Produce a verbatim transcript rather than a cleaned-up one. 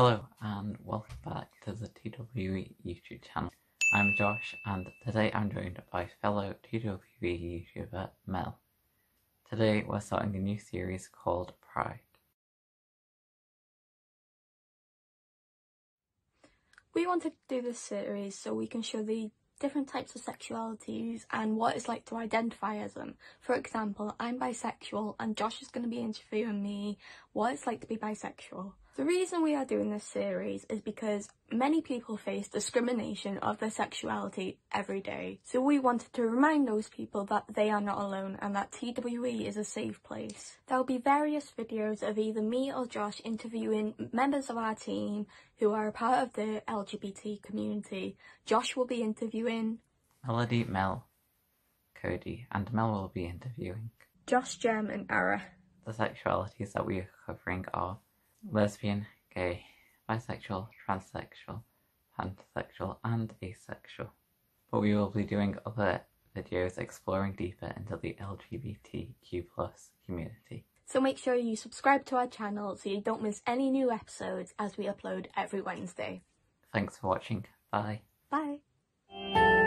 Hello and welcome back to the T W E YouTube channel. I'm Josh and today I'm joined by fellow T W E YouTuber Mel. Today we're starting a new series called PRIDE. We wanted to do this series so we can show the different types of sexualities and what it's like to identify as them. For example, I'm bisexual and Josh is going to be interviewing me what it's like to be bisexual. The reason we are doing this series is because many people face discrimination of their sexuality every day. So we wanted to remind those people that they are not alone and that T W E is a safe place. There will be various videos of either me or Josh interviewing members of our team who are a part of the L G B T community. Josh will be interviewing Melody, Mel, Cody, and Mel will be interviewing Josh, Jem, and Ara. The sexualities that we are covering are lesbian, gay, bisexual, transsexual, pansexual and asexual. But we will be doing other videos exploring deeper into the L G B T Q plus community. So make sure you subscribe to our channel so you don't miss any new episodes as we upload every Wednesday. Thanks for watching. Bye. Bye.